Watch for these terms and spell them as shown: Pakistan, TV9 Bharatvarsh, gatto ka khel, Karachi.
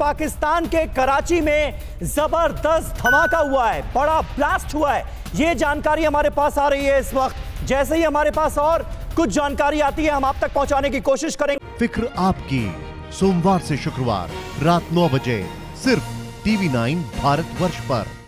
पाकिस्तान के कराची में जबरदस्त धमाका हुआ है, बड़ा ब्लास्ट हुआ है। ये जानकारी हमारे पास आ रही है इस वक्त। जैसे ही हमारे पास और कुछ जानकारी आती है हम आप तक पहुंचाने की कोशिश करेंगे। फिक्र आपकी, सोमवार से शुक्रवार रात 9 बजे सिर्फ टीवी 9 भारतवर्ष पर।